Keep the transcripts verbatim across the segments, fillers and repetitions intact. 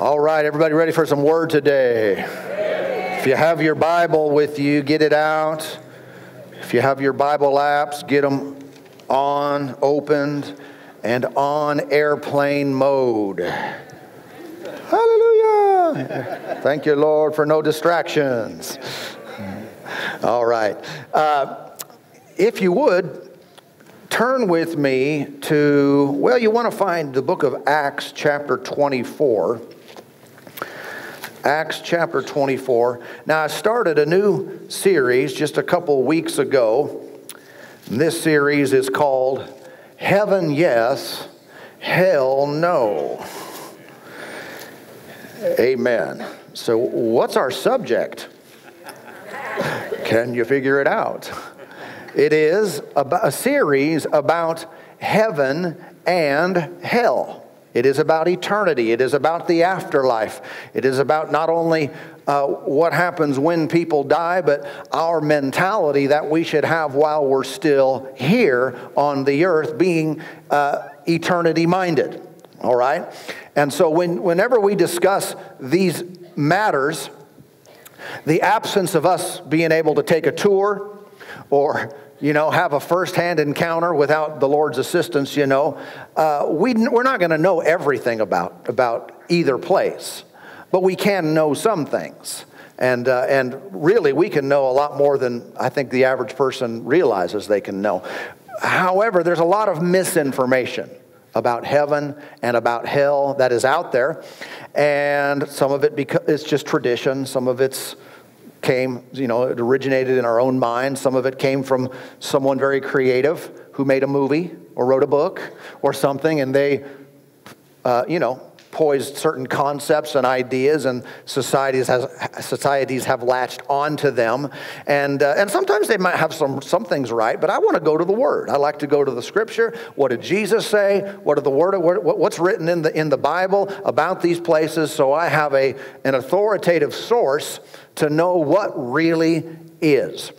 All right, everybody ready for some word today? If you have your Bible with you, get it out. If you have your Bible apps, get them on, opened, and on airplane mode. Hallelujah! Thank you, Lord, for no distractions. All right. Uh, if you would, turn with me to, well, you want to find the book of Acts chapter twenty-four. Acts chapter twenty-four. Now, I started a new series just a couple weeks ago. This series is called Heaven Yes, Hell No. Amen. So what's our subject? Can you figure it out? It is a series about heaven and hell. It is about eternity. It is about the afterlife. It is about not only uh, what happens when people die, but our mentality that we should have while we're still here on the earth, being uh, eternity-minded. All right? And so when, whenever we discuss these matters, the absence of us being able to take a tour or, you know, have a first-hand encounter without the Lord's assistance, you know, uh, we, we're not going to know everything about, about either place, but we can know some things. And, uh, and really, we can know a lot more than I think the average person realizes they can know. However, there's a lot of misinformation about heaven and about hell that is out there, and some of it beca- it's just tradition, some of it's came, you know, it originated in our own mind. Some of it came from someone very creative who made a movie or wrote a book or something, and they, uh, you know, poised certain concepts and ideas, and societies has societies have latched onto them, and uh, and sometimes they might have some some things right. But I want to go to the Word. I like to go to the Scripture. What did Jesus say? What are the Word? What's written in the in the Bible about these places? So I have a an authoritative source to know what really is.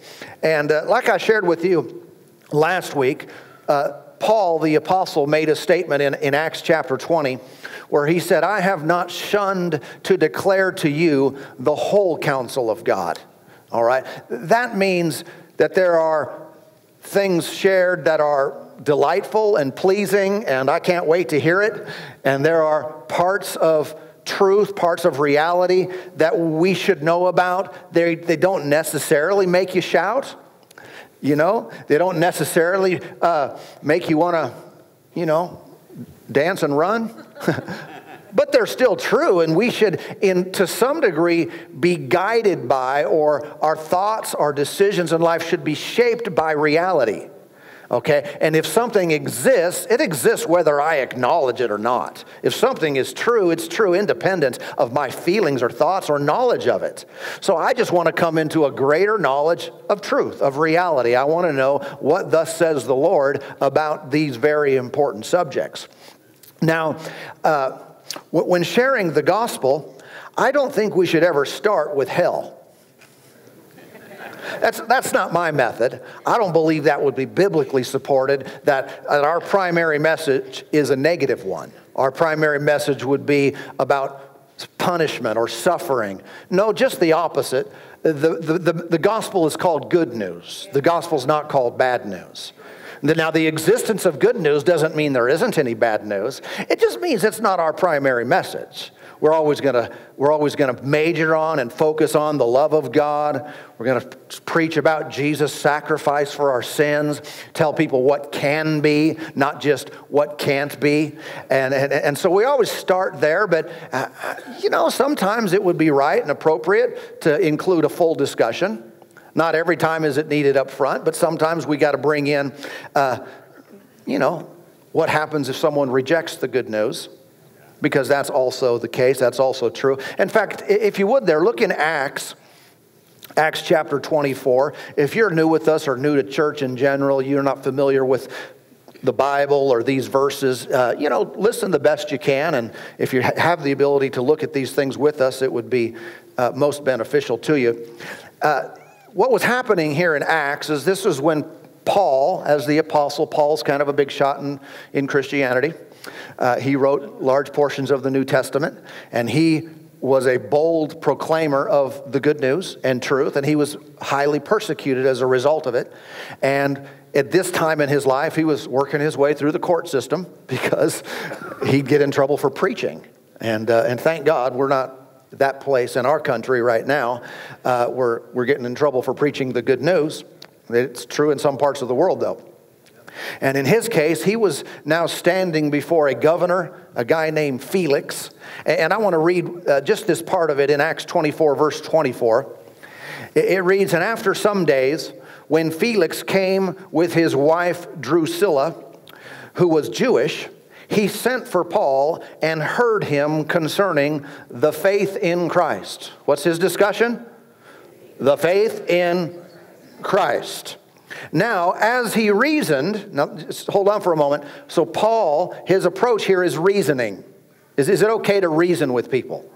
And uh, like I shared with you last week, uh, Paul the Apostle made a statement in, in Acts chapter twenty where he said, "I have not shunned to declare to you the whole counsel of God." All right? That means that there are things shared that are delightful and pleasing, and I can't wait to hear it. And there are parts of truth, parts of reality that we should know about. They, they don't necessarily make you shout, you know. They don't necessarily uh, make you want to, you know, dance and run. But they're still true, and we should, in to some degree, be guided by, or our thoughts, our decisions in life should be shaped by reality. Okay? And if something exists, it exists whether I acknowledge it or not. If something is true, it's true independent of my feelings or thoughts or knowledge of it. So I just want to come into a greater knowledge of truth, of reality. I want to know what thus says the Lord about these very important subjects. Now, uh, when sharing the gospel, I don't think we should ever start with hell. That's, that's not my method. I don't believe that would be biblically supported, that, that our primary message is a negative one. Our primary message would be about punishment or suffering. No, just the opposite. The, the, the, the gospel is called good news. The gospel is not called bad news. Now, the existence of good news doesn't mean there isn't any bad news. It just means it's not our primary message. We're always going to we're always going to major on and focus on the love of God. We're going to preach about Jesus' sacrifice for our sins, tell people what can be, not just what can't be. And and, and so we always start there, but uh, you know, sometimes it would be right and appropriate to include a full discussion. Not every time is it needed up front, but sometimes we got to bring in uh, you know, what happens if someone rejects the good news, because that's also the case. That's also true. In fact, if you would there, look in Acts, Acts chapter twenty-four. If you're new with us or new to church in general, you're not familiar with the Bible or these verses, uh, you know, listen the best you can. And if you have the ability to look at these things with us, it would be uh, most beneficial to you. Uh, what was happening here in Acts is this is when Paul, as the apostle, Paul's kind of a big shot in, in Christianity. Uh, he wrote large portions of the New Testament, and he was a bold proclaimer of the good news and truth, and he was highly persecuted as a result of it. And at this time in his life, he was working his way through the court system because he'd get in trouble for preaching. And, uh, and thank God we're not that place in our country right now. Uh, we're, we're getting in trouble for preaching the good news. It's true in some parts of the world, though. And in his case, he was now standing before a governor, a guy named Felix. And I want to read uh, just this part of it in Acts twenty-four, verse twenty-four. It, it reads, "And after some days, when Felix came with his wife Drusilla, who was Jewish, he sent for Paul and heard him concerning the faith in Christ." What's his discussion? The faith in Christ. Now, as he reasoned, now just hold on for a moment. So Paul, his approach here is reasoning. Is, is it okay to reason with people?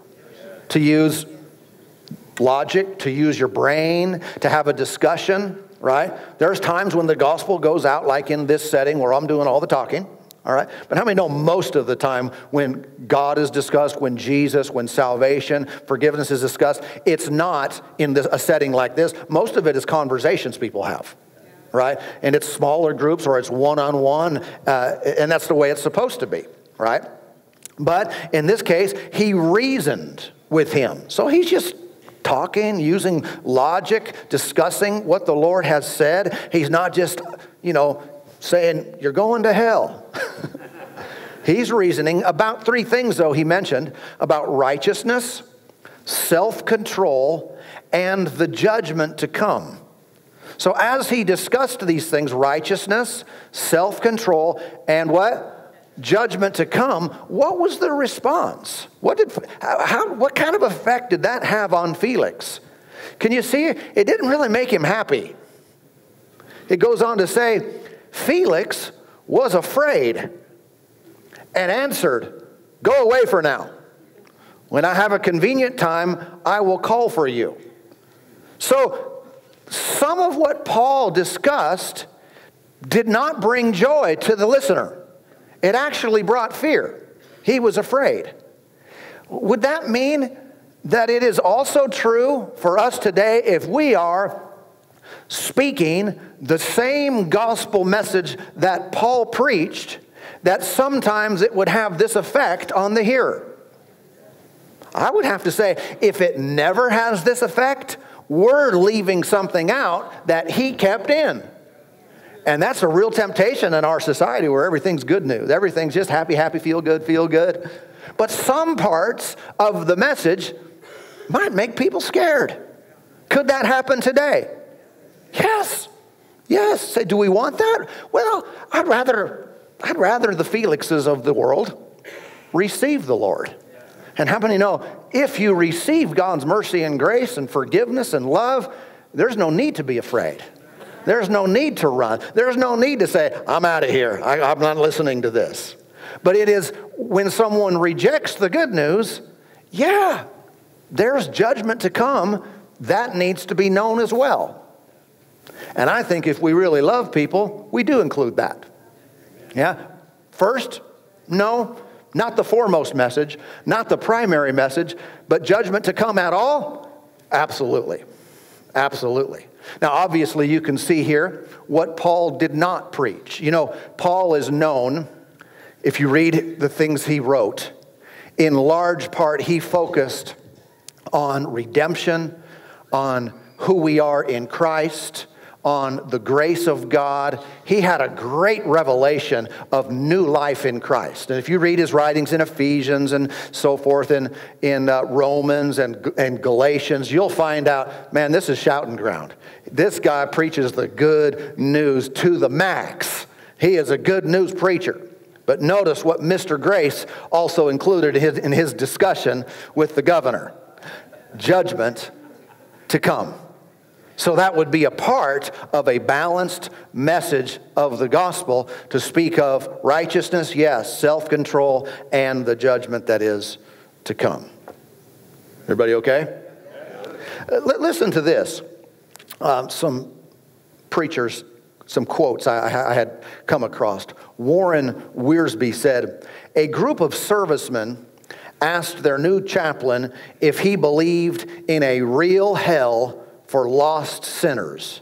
To use logic, to use your brain, to have a discussion, right? There's times when the gospel goes out, like in this setting where I'm doing all the talking. All right, but how many know most of the time when God is discussed, when Jesus, when salvation, forgiveness is discussed, it's not in this, a setting like this. Most of it is conversations people have, right? And it's smaller groups or it's one-on-one, uh, and that's the way it's supposed to be, right? But in this case, he reasoned with him. So he's just talking, using logic, discussing what the Lord has said. He's not just, you know, saying, you're going to hell. He's reasoning about three things, though, he mentioned, about righteousness, self-control, and the judgment to come. So as he discussed these things, righteousness, self-control, and what? Judgment to come. What was the response? What did, how, what kind of effect did that have on Felix? Can you see? It didn't really make him happy. It goes on to say, Felix was afraid and answered, "Go away for now. When I have a convenient time, I will call for you." So some of what Paul discussed did not bring joy to the listener. It actually brought fear. He was afraid. Would that mean that it is also true for us today if we are speaking the same gospel message that Paul preached, that sometimes it would have this effect on the hearer? I would have to say, if it never has this effect, we're leaving something out that he kept in. And that's a real temptation in our society where everything's good news. Everything's just happy, happy, feel good, feel good. But some parts of the message might make people scared. Could that happen today? Yes, yes. Say, do we want that? Well, I'd rather, I'd rather the Felixes of the world receive the Lord. And how many know, if you receive God's mercy and grace and forgiveness and love, there's no need to be afraid. There's no need to run. There's no need to say, I'm out of here. I, I'm not listening to this. But it is when someone rejects the good news, yeah, there's judgment to come. That needs to be known as well. And I think if we really love people, we do include that. Yeah? First, no, not the foremost message, not the primary message, but judgment to come at all? Absolutely. Absolutely. Now, obviously, you can see here what Paul did not preach. You know, Paul is known, if you read the things he wrote, in large part, he focused on redemption, on who we are in Christ, on the grace of God. He had a great revelation of new life in Christ. And if you read his writings in Ephesians and so forth, and in uh, Romans and, and Galatians, you'll find out, man, this is shouting ground. This guy preaches the good news to the max. He is a good news preacher. But notice what Mister Grace also included in his, in his discussion with the governor. Judgment to come. So that would be a part of a balanced message of the gospel to speak of righteousness, yes, self-control, and the judgment that is to come. Everybody okay? Yeah. Listen to this. Um, some preachers some quotes I, I had come across. Warren Wiersbe said, "A group of servicemen asked their new chaplain if he believed in a real hell for lost sinners.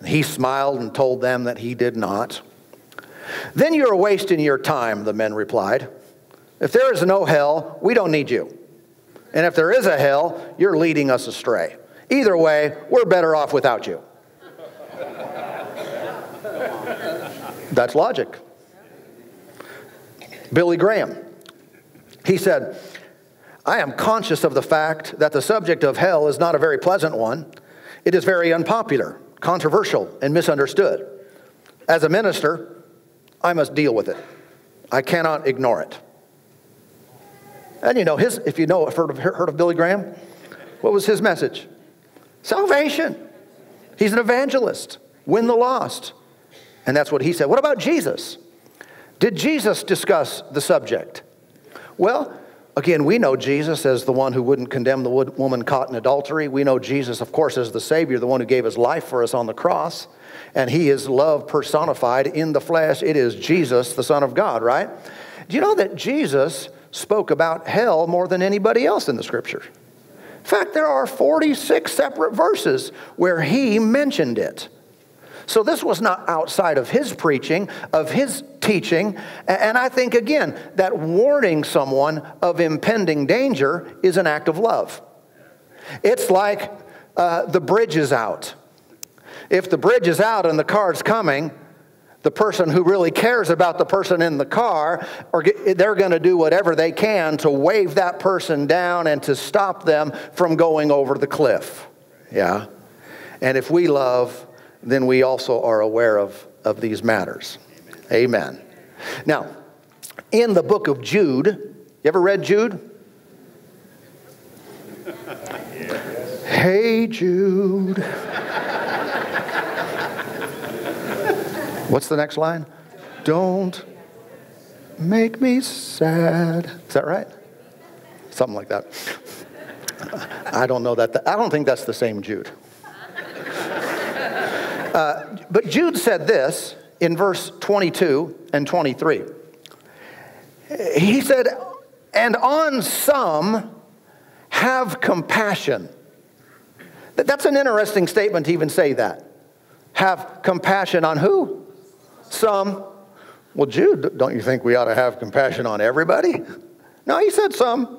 And he smiled and told them that he did not. 'Then you're wasting your time,' the men replied. 'If there is no hell, we don't need you. And if there is a hell, you're leading us astray. Either way, we're better off without you.'" That's logic. Billy Graham, he said, "I am conscious of the fact that the subject of hell is not a very pleasant one. It is very unpopular, controversial, and misunderstood. As a minister, I must deal with it. I cannot ignore it." And you know, his, if you know, heard of, heard of Billy Graham, what was his message? Salvation. He's an evangelist. Win the lost. And that's what he said. What about Jesus? Did Jesus discuss the subject? Well, again, we know Jesus as the one who wouldn't condemn the woman caught in adultery. We know Jesus, of course, as the Savior, the one who gave his life for us on the cross. And he is love personified in the flesh. It is Jesus, the Son of God, right? Do you know that Jesus spoke about hell more than anybody else in the Scripture? In fact, there are forty-six separate verses where he mentioned it. So this was not outside of his preaching, of his teaching. And I think, again, that warning someone of impending danger is an act of love. It's like uh, the bridge is out. If the bridge is out and the car's coming, the person who really cares about the person in the car, or they're going to do whatever they can to wave that person down and to stop them from going over the cliff. Yeah. And if we love, then we also are aware of, of these matters. Amen. Amen. Now, in the book of Jude, you ever read Jude? Yes. Hey, Jude. What's the next line? Don't make me sad. Is that right? Something like that. I don't know that. I don't think that's the same Jude. Uh, but Jude said this in verse twenty-two and twenty-three. He said, "And on some have compassion." That's an interesting statement to even say that. Have compassion on who? Some. Well, Jude, don't you think we ought to have compassion on everybody? No, he said some.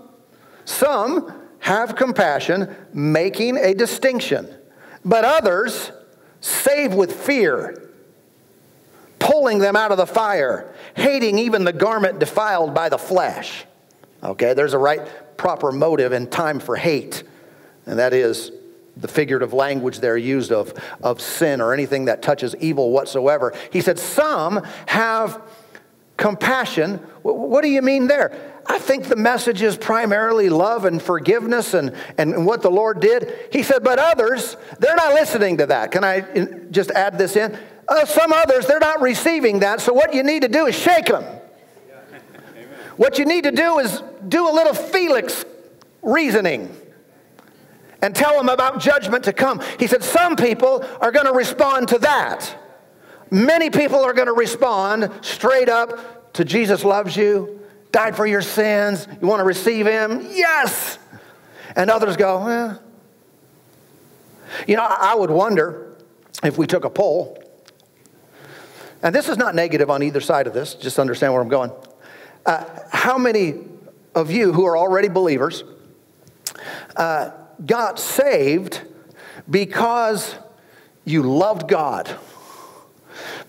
Some have compassion, making a distinction. But others save with fear, pulling them out of the fire, hating even the garment defiled by the flesh. Okay, there's a right, proper motive and time for hate. And that is the figurative language there used of, of sin or anything that touches evil whatsoever. He said, some have compassion. What do you mean there? I think the message is primarily love and forgiveness and, and what the Lord did. He said, but others, they're not listening to that. Can I just add this in? Uh, some others, they're not receiving that, so what you need to do is shake them. Yeah. What you need to do is do a little Felix reasoning and tell them about judgment to come. He said, some people are going to respond to that. Many people are going to respond straight up to Jesus loves you, died for your sins, you want to receive him? Yes! And others go, eh. You know, I would wonder if we took a poll, and this is not negative on either side of this, just understand where I'm going. Uh, how many of you who are already believers uh, got saved because you loved God?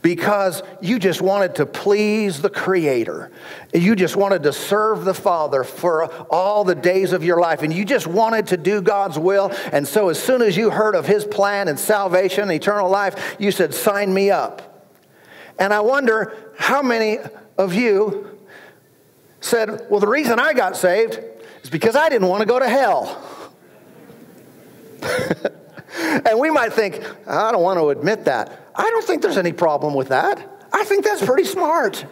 Because you just wanted to please the Creator. You just wanted to serve the Father for all the days of your life. And you just wanted to do God's will. And so as soon as you heard of his plan and salvation and eternal life, you said, sign me up. And I wonder how many of you said, well, the reason I got saved is because I didn't want to go to hell. And we might think, I don't want to admit that. I don't think there's any problem with that. I think that's pretty smart.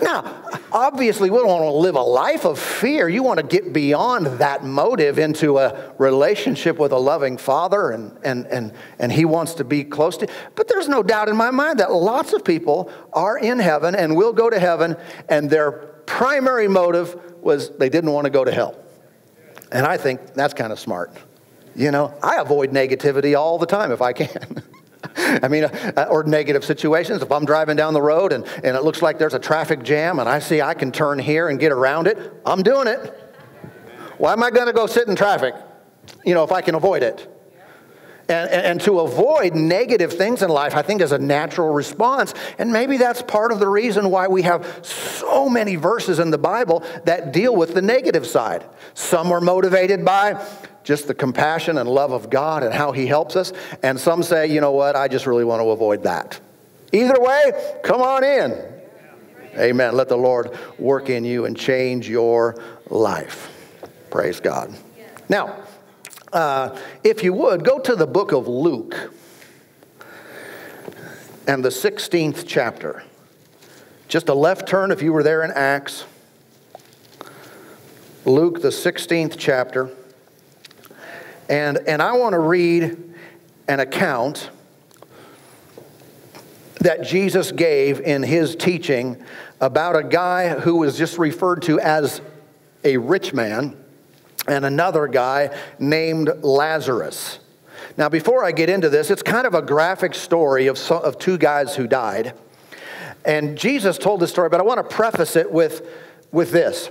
Now, obviously, we don't want to live a life of fear. You want to get beyond that motive into a relationship with a loving Father, and, and, and, and He wants to be close to you. But there's no doubt in my mind that lots of people are in heaven and will go to heaven, and their primary motive was they didn't want to go to hell. And I think that's kind of smart. You know, I avoid negativity all the time if I can. I mean, uh, or negative situations. If I'm driving down the road and, and it looks like there's a traffic jam and I see I can turn here and get around it, I'm doing it. Why am I going to go sit in traffic, you know, if I can avoid it? And, and, and to avoid negative things in life, I think, is a natural response. And maybe that's part of the reason why we have so many verses in the Bible that deal with the negative side. Some are motivated by just the compassion and love of God and how He helps us. And some say, you know what, I just really want to avoid that. Either way, come on in. Amen. Let the Lord work in you and change your life. Praise God. Now, uh, if you would, go to the book of Luke and the sixteenth chapter. Just a left turn if you were there in Acts. Luke, the sixteenth chapter. And, and I want to read an account that Jesus gave in His teaching about a guy who was just referred to as a rich man and another guy named Lazarus. Now, before I get into this, it's kind of a graphic story of, so, of two guys who died. And Jesus told this story, but I want to preface it with, with this.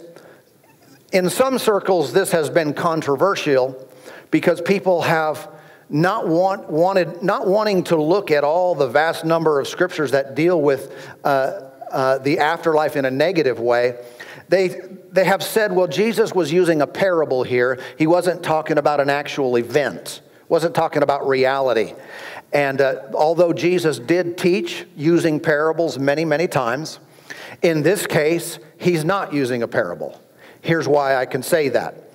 In some circles, this has been controversial, because people have not want, wanted, not wanting to look at all the vast number of scriptures that deal with uh, uh, the afterlife in a negative way. They, they have said, well, Jesus was using a parable here. He wasn't talking about an actual event. Wasn't talking about reality. And uh, although Jesus did teach using parables many, many times, in this case, He's not using a parable. Here's why I can say that.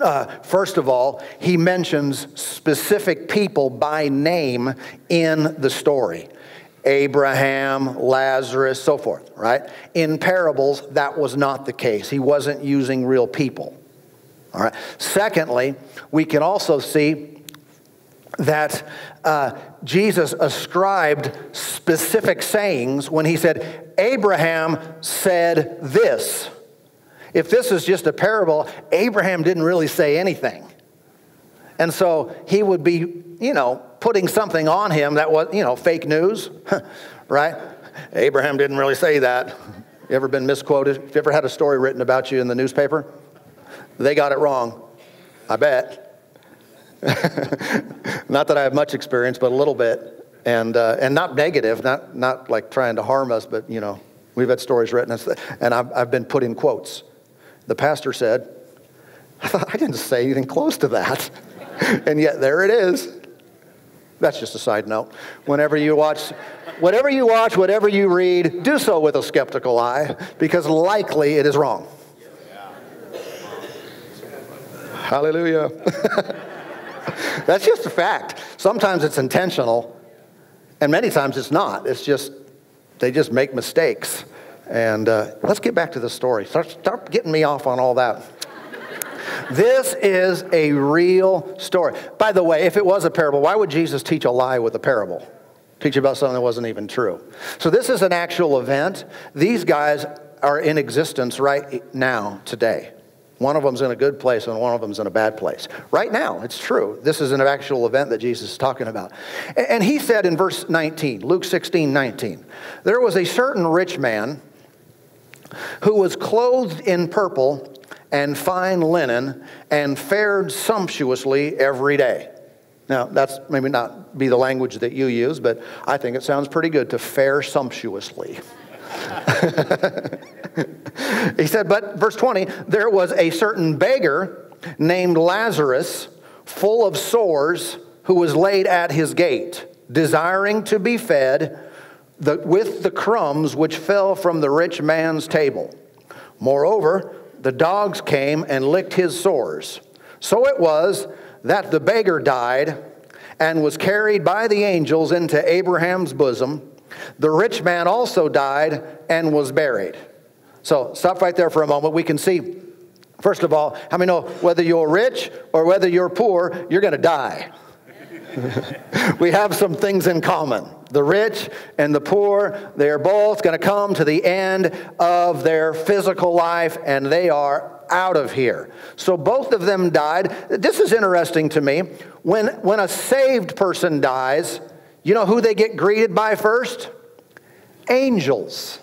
Uh, first of all, He mentions specific people by name in the story. Abraham, Lazarus, so forth, right? In parables, that was not the case. He wasn't using real people, all right? Secondly, we can also see that uh, Jesus ascribed specific sayings when He said, Abraham said this. If this is just a parable, Abraham didn't really say anything. And so He would be, you know, putting something on Him that was, you know, fake news, right? Abraham didn't really say that. You ever been misquoted? If you ever had a story written about you in the newspaper? They got it wrong, I bet. Not that I have much experience, but a little bit. And, uh, and not negative, not, not like trying to harm us, but, you know, we've had stories written, and I've, I've been put in quotes. The pastor said, I thought I didn't say anything close to that. And yet there it is. That's just a side note. Whenever you watch, whatever you watch, whatever you read, do so with a skeptical eye, because likely it is wrong. Hallelujah. That's just a fact. Sometimes it's intentional, and many times it's not. It's just, they just make mistakes. And uh, let's get back to the story. Start, start getting me off on all that. This is a real story. By the way, if it was a parable, why would Jesus teach a lie with a parable? Teach about something that wasn't even true. So this is an actual event. These guys are in existence right now, today. One of them's in a good place and one of them's in a bad place. Right now, it's true. This is an actual event that Jesus is talking about. And He said in verse nineteen, Luke sixteen nineteen, there was a certain rich man who was clothed in purple and fine linen and fared sumptuously every day. Now, that's maybe not be the language that you use, but I think it sounds pretty good to fare sumptuously. He said, but verse twenty, there was a certain beggar named Lazarus, full of sores, who was laid at his gate, desiring to be fed The, with the crumbs which fell from the rich man's table. Moreover, the dogs came and licked his sores. So it was that the beggar died and was carried by the angels into Abraham's bosom. The rich man also died and was buried. So stop right there for a moment. We can see, first of all, how many know whether you're rich or whether you're poor, you're going to die. We have some things in common. The rich and the poor, they're both going to come to the end of their physical life, and they are out of here. So both of them died. This is interesting to me. When, when a saved person dies, you know who they get greeted by first? Angels.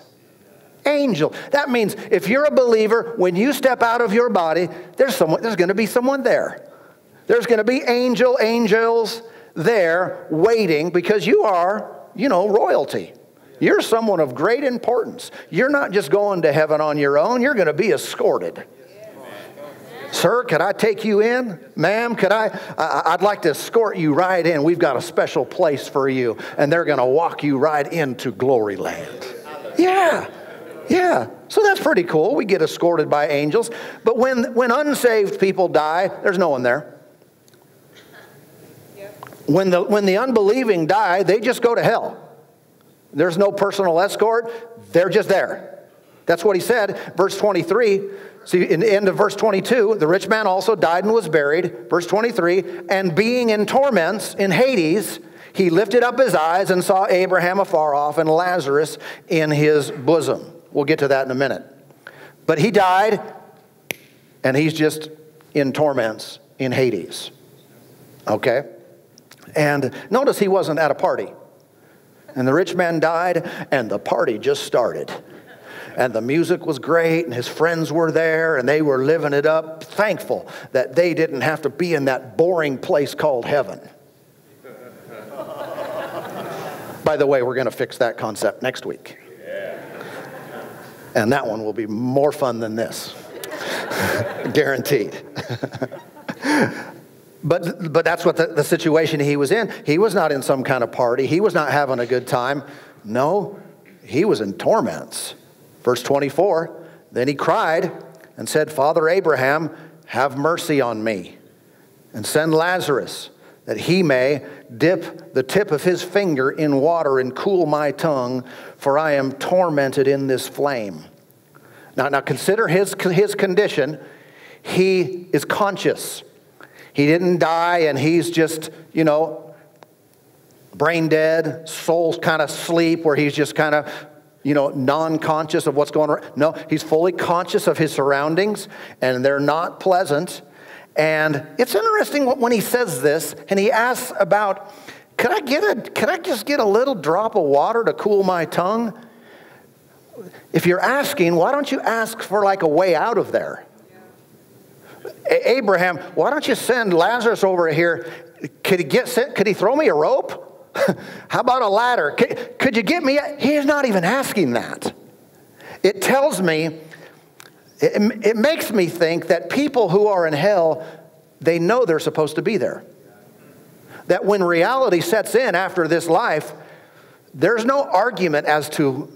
Angel. That means if you're a believer, when you step out of your body, there's someone, there's going to be someone there. There's going to be angel, angels there waiting, because you are, you know, royalty. You're someone of great importance. You're not just going to heaven on your own. You're going to be escorted. Sir, could I take you in? Ma'am, could I? I? I'd like to escort you right in. We've got a special place for you. And they're going to walk you right into glory land. Yeah. Yeah, so that's pretty cool. We get escorted by angels. But when, when unsaved people die, there's no one there. When the, when the unbelieving die, they just go to hell. There's no personal escort. They're just there. That's what he said. Verse twenty-three, see, in the end of verse twenty-two, the rich man also died and was buried. Verse twenty-three, and being in torments in Hades, he lifted up his eyes and saw Abraham afar off and Lazarus in his bosom. We'll get to that in a minute. But he died, and he's just in torments in Hades. Okay? And notice he wasn't at a party. And the rich man died, and the party just started. And the music was great, and his friends were there, and they were living it up, thankful that they didn't have to be in that boring place called heaven. By the way, we're going to fix that concept next week. And that one will be more fun than this. Guaranteed. but, but that's what the, the situation he was in. He was not in some kind of party. He was not having a good time. No, he was in torments. Verse twenty-four, then he cried and said, Father Abraham, have mercy on me and send Lazarus that he may dip the tip of his finger in water and cool my tongue, for I am tormented in this flame. Now, now consider his, his condition. He is conscious. He didn't die, and he's just, you know, brain dead, soul kind of sleep, where he's just kind of, you know, non-conscious of what's going on. No, he's fully conscious of his surroundings, and they're not pleasant. And it's interesting when he says this, and he asks about, could I get a, could I just get a little drop of water to cool my tongue? If you're asking, why don't you ask for like a way out of there? A Abraham, why don't you send Lazarus over here? Could he get sent? Could he throw me a rope? How about a ladder? Could, could you get me? A, he's not even asking that. It tells me. It, it makes me think that people who are in hell, they know they're supposed to be there. That when reality sets in after this life, there's no argument as to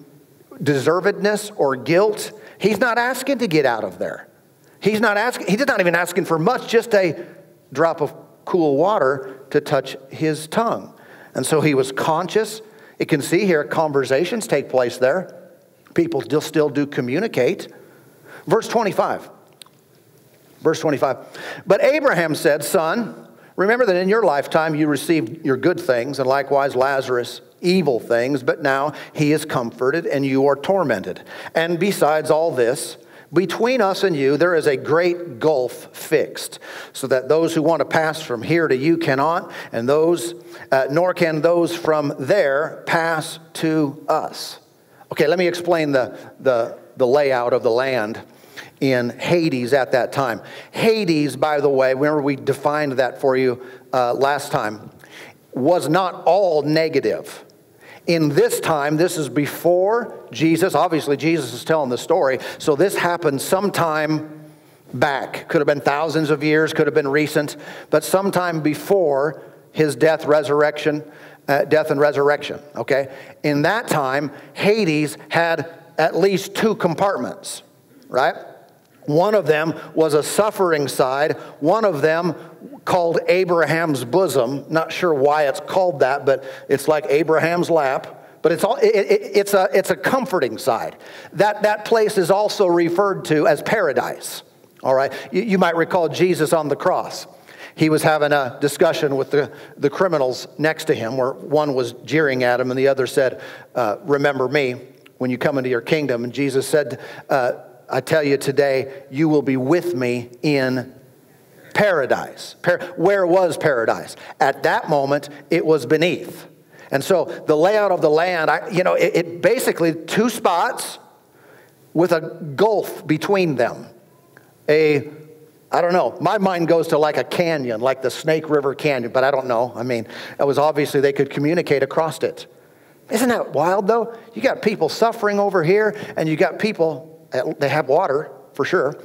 deservedness or guilt. He's not asking to get out of there. He's not asking, he's not even asking for much, just a drop of cool water to touch his tongue. And so he was conscious. You can see here conversations take place there. People still, still do communicate. Verse twenty-five, verse twenty-five, but Abraham said, son, remember that in your lifetime you received your good things, and likewise Lazarus evil things, but now he is comforted and you are tormented. And besides all this, between us and you there is a great gulf fixed, so that those who want to pass from here to you cannot, and those, uh, nor can those from there pass to us. Okay, let me explain the, the, the layout of the land in Hades at that time. Hades, by the way, remember we defined that for you uh, last time, was not all negative. In this time, this is before Jesus. Obviously, Jesus is telling the story, so this happened sometime back. Could have been thousands of years, could have been recent, but sometime before his death, resurrection, uh, death and resurrection, okay? In that time, Hades had at least two compartments, right? One of them was a suffering side. One of them called Abraham's bosom. Not sure why it's called that, but it's like Abraham's lap. But it's all it, it, it's a it's a comforting side. That that place is also referred to as paradise. All right, you, you might recall Jesus on the cross. He was having a discussion with the, the criminals next to him, where one was jeering at him and the other said, uh, "Remember me when you come into your kingdom." And Jesus said, uh, "I tell you today, you will be with me in paradise." Par- where was paradise? At that moment, it was beneath. And so the layout of the land, I, you know, it, it basically two spots with a gulf between them. A, I don't know, my mind goes to like a canyon, like the Snake River Canyon, but I don't know. I mean, it was obviously they could communicate across it. Isn't that wild though? You got people suffering over here and you got people, they have water for sure,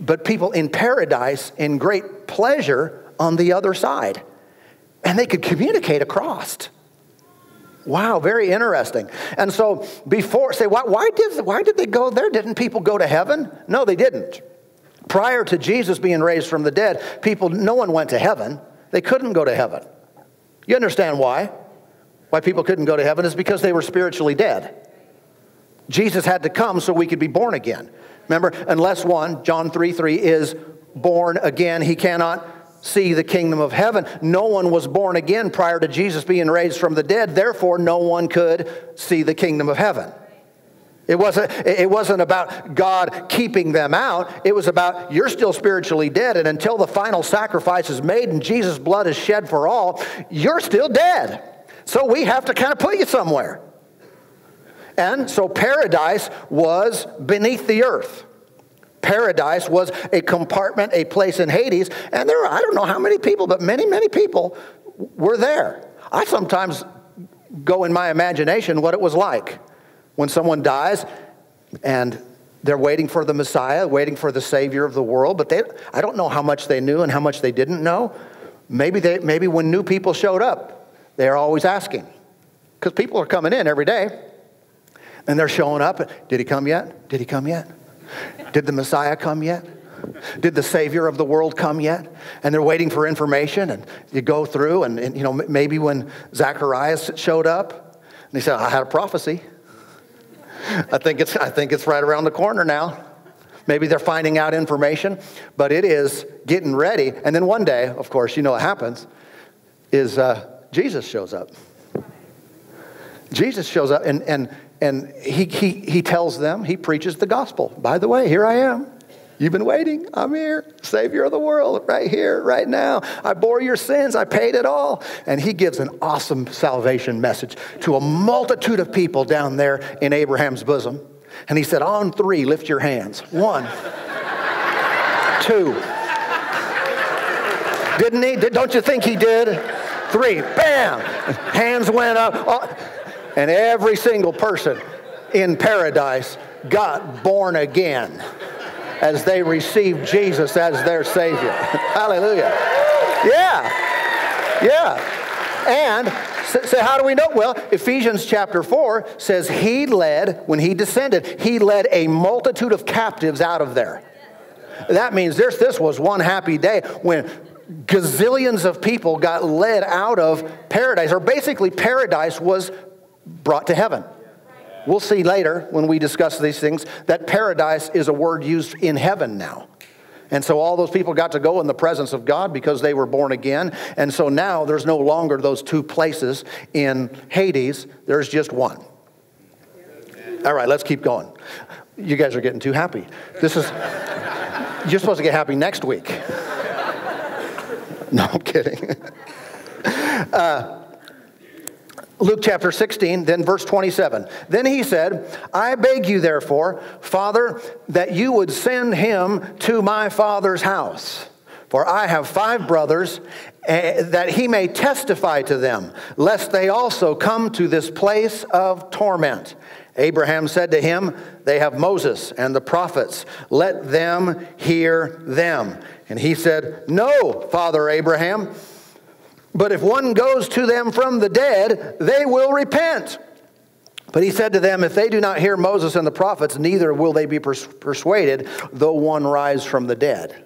but people in paradise in great pleasure on the other side. And they could communicate across. Wow, very interesting. And so before, say, why, why, did, why did they go there? Didn't people go to heaven? No, they didn't. Prior to Jesus being raised from the dead, people, no one went to heaven. They couldn't go to heaven. You understand why? Why people couldn't go to heaven is because they were spiritually dead. Jesus had to come so we could be born again. Remember, unless one, John three three, is born again, he cannot see the kingdom of heaven. No one was born again prior to Jesus being raised from the dead. Therefore, no one could see the kingdom of heaven. It wasn't, it wasn't about God keeping them out. It was about you're still spiritually dead. And until the final sacrifice is made and Jesus' blood is shed for all, you're still dead. So we have to kind of put you somewhere. And so paradise was beneath the earth. Paradise was a compartment, a place in Hades, and there were, I don't know how many people, but many, many people were there. I sometimes go in my imagination what it was like when someone dies and they're waiting for the Messiah, waiting for the Savior of the world, but they, I don't know how much they knew and how much they didn't know. Maybe, they, maybe when new people showed up, they're always asking, because people are coming in every day, and they're showing up. Did he come yet? Did he come yet? Did the Messiah come yet? Did the Savior of the world come yet? And they're waiting for information, and you go through, and, and you know, maybe when Zacharias showed up, and he said, "I had a prophecy. I think it's, I think it's right around the corner now." Maybe they're finding out information, but it is getting ready. And then one day, of course, you know what happens, is uh, Jesus shows up. Jesus shows up, and and. And he, he, he tells them, he preaches the gospel. By the way, here I am. You've been waiting. I'm here. Savior of the world, right here, right now. I bore your sins. I paid it all. And he gives an awesome salvation message to a multitude of people down there in Abraham's bosom. And he said, on three, lift your hands. One, two. Didn't he? Don't you think he did? Three. Bam. Hands went up. And every single person in paradise got born again as they received Jesus as their Savior. Hallelujah. Yeah. Yeah. And so how do we know? Well, Ephesians chapter four says he led, when he descended, he led a multitude of captives out of there. That means this, this was one happy day when gazillions of people got led out of paradise, or basically paradise was brought to heaven. We'll see later when we discuss these things that paradise is a word used in heaven now. And so all those people got to go in the presence of God because they were born again. And so now there's no longer those two places in Hades. There's just one. All right, let's keep going. You guys are getting too happy. This is, you're supposed to get happy next week. No, I'm kidding. Uh, Luke chapter sixteen, then verse twenty-seven. Then he said, I beg you therefore, Father, that you would send him to my father's house. For I have five brothers, uh, that he may testify to them, lest they also come to this place of torment. Abraham said to him, they have Moses and the prophets. Let them hear them. And he said, no, Father Abraham, but if one goes to them from the dead, they will repent. But he said to them, if they do not hear Moses and the prophets, neither will they be pers- persuaded, though one rise from the dead.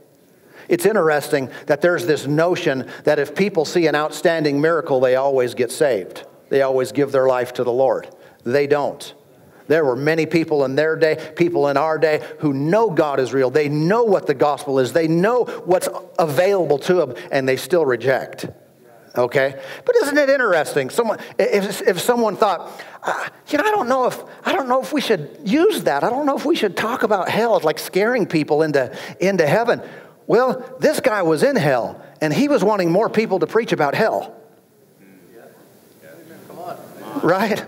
It's interesting that there's this notion that if people see an outstanding miracle, they always get saved. they always give their life to the Lord. They don't. There were many people in their day, people in our day, who know God is real. They know what the gospel is. They know what's available to them, and they still reject. Okay? But isn't it interesting? Someone, if, if someone thought, uh, you know, I don't know if I don't know if we should use that. I don't know if we should talk about hell. It's like scaring people into, into heaven. Well, this guy was in hell, and he was wanting more people to preach about hell. Right?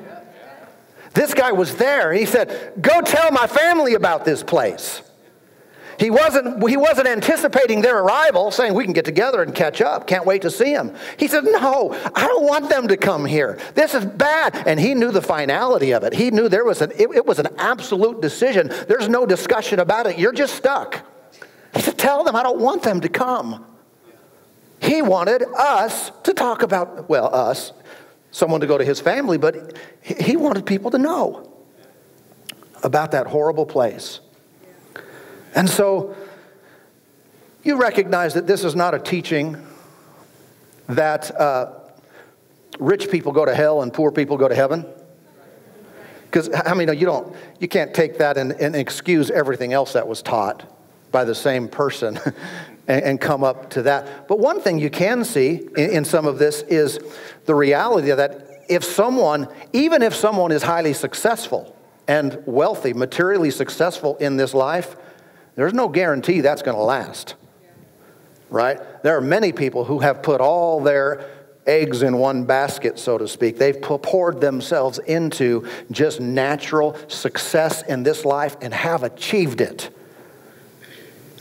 This guy was there. He said, go tell my family about this place. He wasn't, he wasn't anticipating their arrival, saying we can get together and catch up. Can't wait to see him. He said, no, I don't want them to come here. This is bad. And he knew the finality of it. He knew there was an, it, it was an absolute decision. There's no discussion about it. You're just stuck. He said, tell them I don't want them to come. He wanted us to talk about, well, us. Someone to go to his family, but he wanted people to know about that horrible place. And so you recognize that this is not a teaching that uh, rich people go to hell and poor people go to heaven. Because, I mean, you don't, you can't take that and, and excuse everything else that was taught by the same person and, and come up to that. But one thing you can see in, in some of this is the reality that if someone, even if someone is highly successful and wealthy, materially successful in this life, there's no guarantee that's going to last, right? There are many people who have put all their eggs in one basket, so to speak. They've poured themselves into just natural success in this life and have achieved it.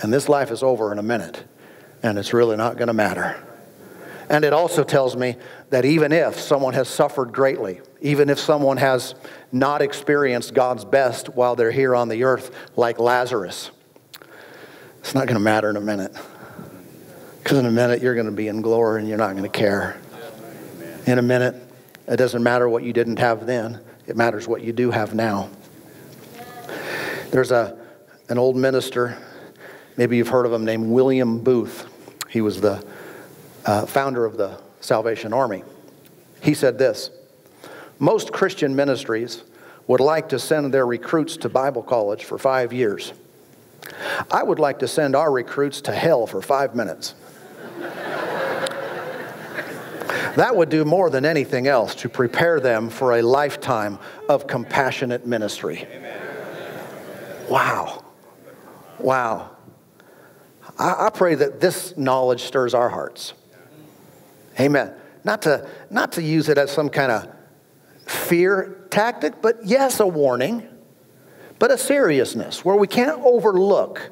And this life is over in a minute, and it's really not going to matter. And it also tells me that even if someone has suffered greatly, even if someone has not experienced God's best while they're here on the earth, like Lazarus, it's not going to matter in a minute. Because in a minute, you're going to be in glory and you're not going to care. In a minute, it doesn't matter what you didn't have then. It matters what you do have now. There's a, an old minister, maybe you've heard of him, named William Booth. He was the uh, founder of the Salvation Army. He said this, most Christian ministries would like to send their recruits to Bible college for five years. I would like to send our recruits to hell for five minutes. That would do more than anything else to prepare them for a lifetime of compassionate ministry. Wow. Wow. I, I pray that this knowledge stirs our hearts. Amen. Not to, not to use it as some kind of fear tactic, but yes, a warning. But a seriousness where we can't overlook,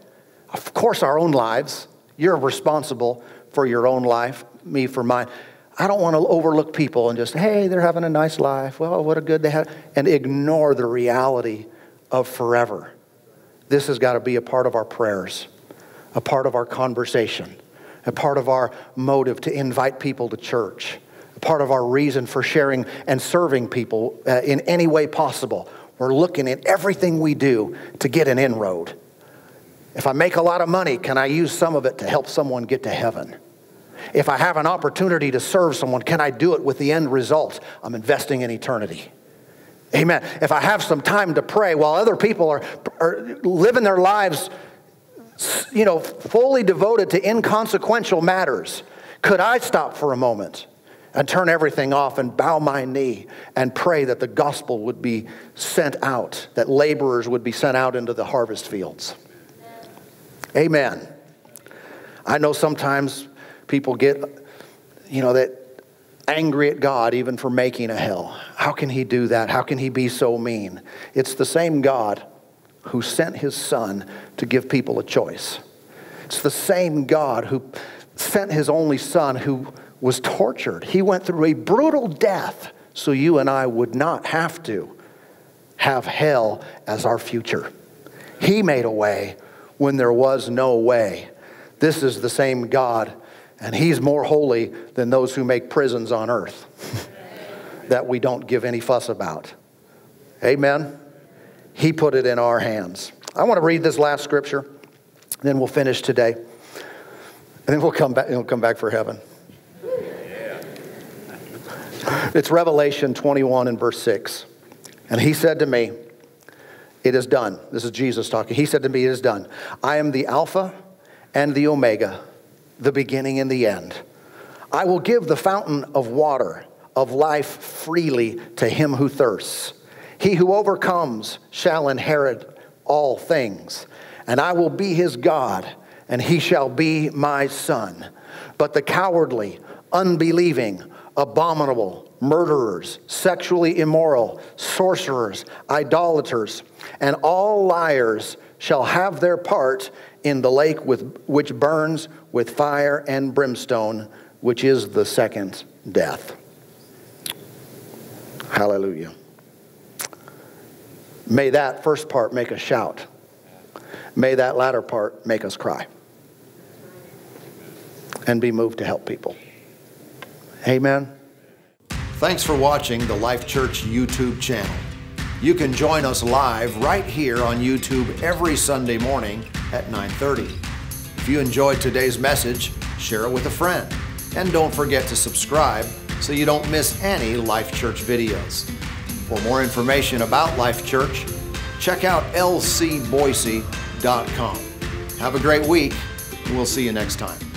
of course, our own lives. You're responsible for your own life, me for mine. I don't want to overlook people and just, hey, they're having a nice life. Well, what a good they have. And ignore the reality of forever. This has got to be a part of our prayers, a part of our conversation, a part of our motive to invite people to church, a part of our reason for sharing and serving people uh, in any way possible. We're looking at everything we do to get an inroad. If I make a lot of money, can I use some of it to help someone get to heaven? If I have an opportunity to serve someone, can I do it with the end result? I'm investing in eternity. Amen. If I have some time to pray while other people are, are living their lives, you know, fully devoted to inconsequential matters, could I stop for a moment and turn everything off and bow my knee and pray that the gospel would be sent out, that laborers would be sent out into the harvest fields? Amen. Amen. I know sometimes people get, you know, that angry at God even for making a hell. How can he do that? How can he be so mean? It's the same God who sent his son to give people a choice. It's the same God who sent his only son who was tortured. He went through a brutal death so you and I would not have to have hell as our future. He made a way when there was no way. This is the same God, and he's more holy than those who make prisons on earth that we don't give any fuss about. Amen? He put it in our hands. I want to read this last scripture, then we'll finish today, and then we'll come back, we'll come back for heaven. It's Revelation twenty-one and verse six. And he said to me, it is done. This is Jesus talking. He said to me, it is done. I am the Alpha and the Omega, the beginning and the end. I will give the fountain of water of life freely to him who thirsts. He who overcomes shall inherit all things, and I will be his God, and he shall be my son. But the cowardly, unbelieving, abominable, murderers, sexually immoral, sorcerers, idolaters, and all liars shall have their part in the lake with, which burns with fire and brimstone, which is the second death. Hallelujah. May that first part make us shout. May that latter part make us cry and be moved to help people. Amen. Thanks for watching the Life Church YouTube channel. You can join us live right here on YouTube every Sunday morning at nine thirty. If you enjoyed today's message, share it with a friend. And don't forget to subscribe so you don't miss any Life Church videos. For more information about Life Church, check out L C Boise dot com. Have a great week, and we'll see you next time.